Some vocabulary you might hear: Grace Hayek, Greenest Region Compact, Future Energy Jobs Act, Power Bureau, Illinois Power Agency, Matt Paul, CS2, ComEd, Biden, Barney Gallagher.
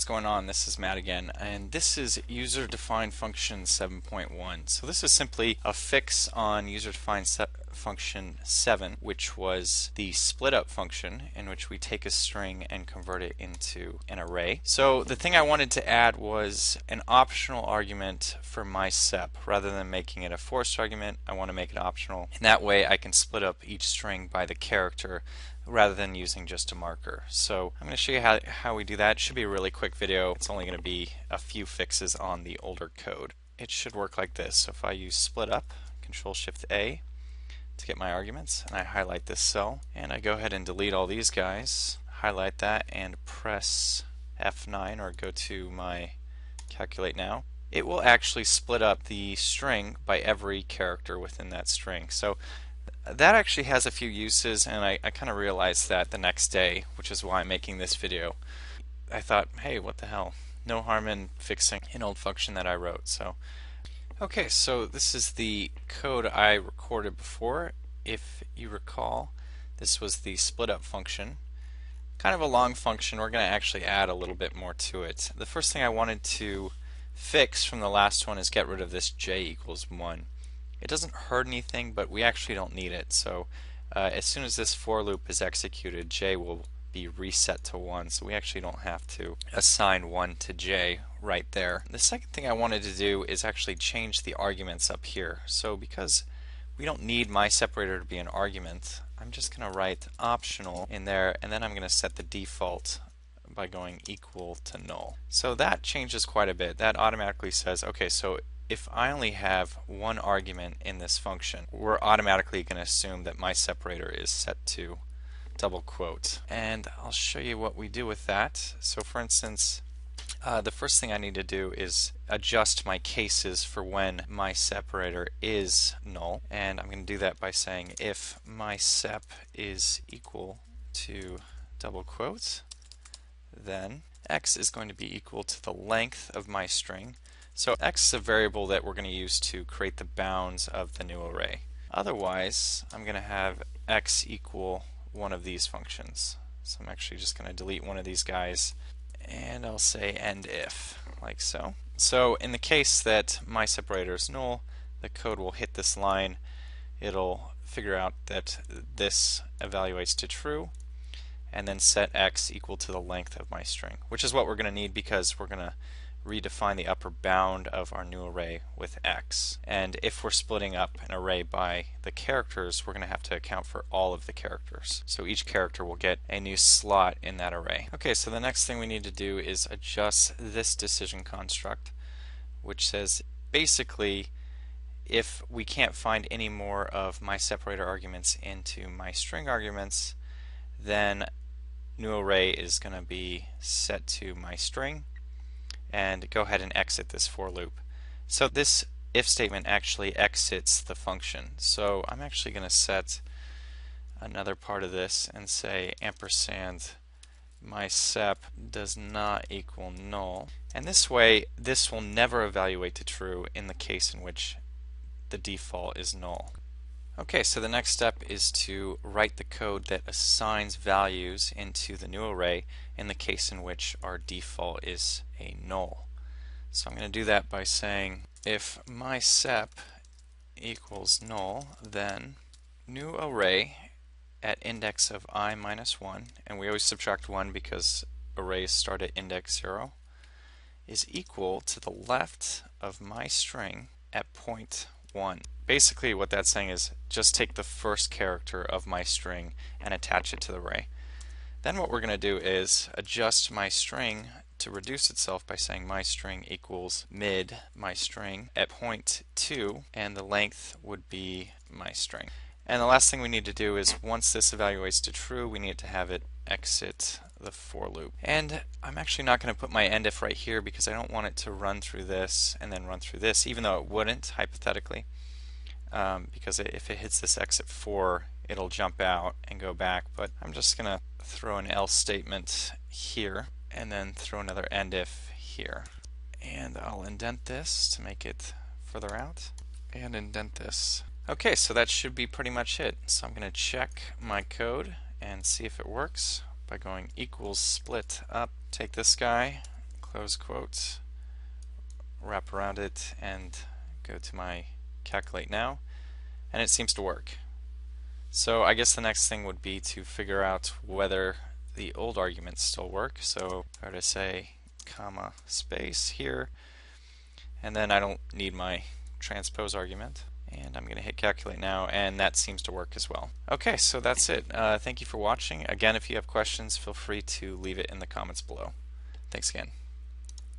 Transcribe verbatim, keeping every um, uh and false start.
what's going on? This is Matt again, and this is user-defined function seven point one. So this is simply a fix on user-defined function seven, which was the split up function in which we take a string and convert it into an array. So the thing I wanted to add was an optional argument for my sep. Rather than making it a forced argument, I want to make it optional, and that way I can split up each string by the character rather than using just a marker. So I'm going to show you how, how we do that. It should be a really quick video. It's only going to be a few fixes on the older code. It should work like this. So if I use split up, Control Shift A to get my arguments, and I highlight this cell, and I go ahead and delete all these guys, highlight that, and press F nine or go to my calculate now. It will actually split up the string by every character within that string. So that actually has a few uses, and I, I kind of realized that the next day, which is why I'm making this video. I thought, hey, what the hell? No harm in fixing an old function that I wrote. So, okay, so this is the code I recorded before. If you recall, this was the split up function. Kind of a long function. We're going to actually add a little bit more to it. The first thing I wanted to fix from the last one is get rid of this j equals one. It doesn't hurt anything, but we actually don't need it. So uh, as soon as this for loop is executed, j will be reset to one, so we actually don't have to assign one to j right there. The second thing I wanted to do is actually change the arguments up here. So because we don't need my separator to be an argument, I'm just going to write optional in there, and then I'm going to set the default by going equal to null. So that changes quite a bit. That automatically says, okay, so if I only have one argument in this function, we're automatically going to assume that my separator is set to double quote. And I'll show you what we do with that. So for instance, uh, the first thing I need to do is adjust my cases for when my separator is null. And I'm going to do that by saying if my sep is equal to double quote, then x is going to be equal to the length of my string. So x is a variable that we're going to use to create the bounds of the new array. Otherwise, I'm going to have x equal one of these functions. So I'm actually just going to delete one of these guys, and I'll say end if, like so. So in the case that my separator is null, the code will hit this line. It'll figure out that this evaluates to true, and then set x equal to the length of my string, which is what we're going to need because we're going to redefine the upper bound of our new array with x. And if we're splitting up an array by the characters, we're going to have to account for all of the characters. So each character will get a new slot in that array. Okay, so the next thing we need to do is adjust this decision construct, which says basically if we can't find any more of my separator arguments into my string arguments, then new array is going to be set to my string, and go ahead and exit this for loop. So this if statement actually exits the function. So I'm actually going to set another part of this and say ampersand my sep does not equal null, and this way this will never evaluate to true in the case in which the default is null. Okay, so the next step is to write the code that assigns values into the new array in the case in which our default is a null. So I'm going to do that by saying if my sep equals null, then new array at index of I minus one, and we always subtract one because arrays start at index zero, is equal to the left of my string at point one. Basically what that's saying is just take the first character of my string and attach it to the array. Then what we're going to do is adjust my string to reduce itself by saying my string equals mid my string at point two, and the length would be my string. And the last thing we need to do is once this evaluates to true, we need to have it exit the for loop. And I'm actually not going to put my end if right here because I don't want it to run through this and then run through this, even though it wouldn't hypothetically. Um, because if it hits this exit four, it'll jump out and go back, but I'm just going to throw an else statement here and then throw another end if here. And I'll indent this to make it further out and indent this. Okay, so that should be pretty much it. So I'm going to check my code and see if it works by going equals split up, take this guy, close quote, wrap around it, and go to my calculate now, and it seems to work. So I guess the next thing would be to figure out whether the old arguments still work. So I to say comma space here, and then I don't need my transpose argument, and I'm gonna hit calculate now, and that seems to work as well. Okay, so that's it. Uh, thank you for watching. Again, if you have questions, feel free to leave it in the comments below. Thanks again.